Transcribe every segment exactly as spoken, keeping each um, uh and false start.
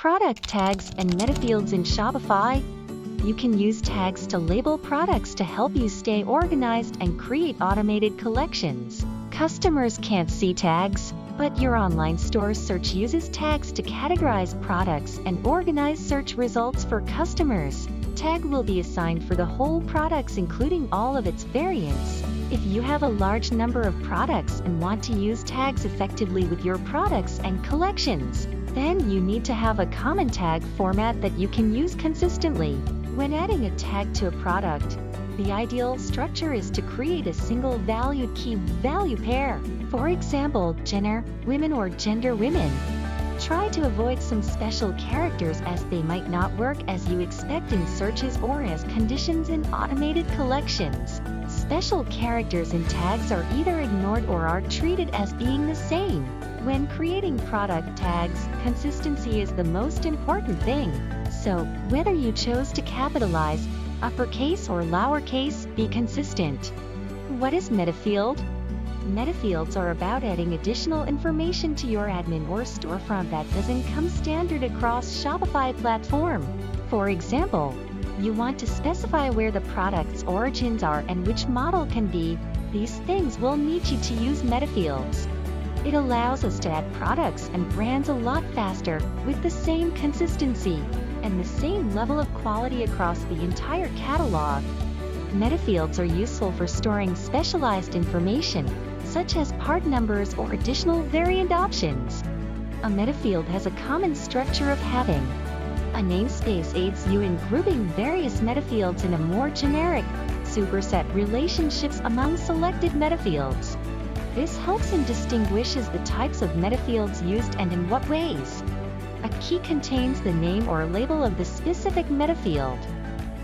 Product tags and metafields in Shopify. You can use tags to label products to help you stay organized and create automated collections. Customers can't see tags, but your online store search uses tags to categorize products and organize search results for customers. Tag will be assigned for the whole products, including all of its variants. If you have a large number of products and want to use tags effectively with your products and collections, then you need to have a common tag format that you can use consistently. When adding a tag to a product, the ideal structure is to create a single valued key value pair. For example, gender, women or gender women. Try to avoid some special characters as they might not work as you expect in searches or as conditions in automated collections. Special characters in tags are either ignored or are treated as being the same. When creating product tags, consistency is the most important thing. So, whether you chose to capitalize, uppercase or lowercase, be consistent. What is metafield? Metafields are about adding additional information to your admin or storefront that doesn't come standard across Shopify platform. For example, you want to specify where the product's origins are and which model can be. These things will need you to use metafields. It allows us to add products and brands a lot faster, with the same consistency and the same level of quality across the entire catalog. Metafields are useful for storing specialized information, such as part numbers or additional variant options. A metafield has a common structure of having a namespace aids you in grouping various metafields in a more generic, superset relationships among selected metafields. This helps and distinguishes the types of metafields used and in what ways. A key contains the name or label of the specific metafield.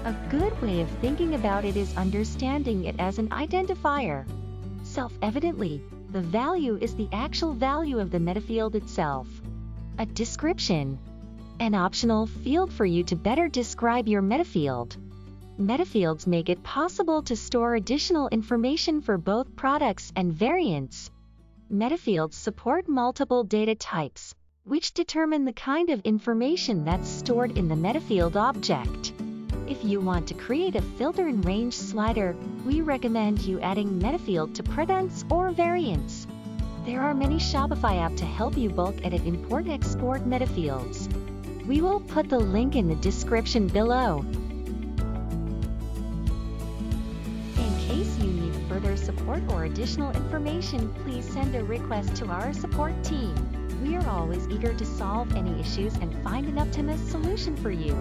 A good way of thinking about it is understanding it as an identifier. Self-evidently, the value is the actual value of the metafield itself. A description, an optional field for you to better describe your metafield. Metafields make it possible to store additional information for both products and variants. Metafields support multiple data types, which determine the kind of information that's stored in the metafield object. If you want to create a filter and range slider, we recommend you adding metafield to products or variants. There are many Shopify apps to help you bulk edit, import, export metafields. We will put the link in the description below. In case you need further support or additional information, please send a request to our support team. We are always eager to solve any issues and find an optimal solution for you.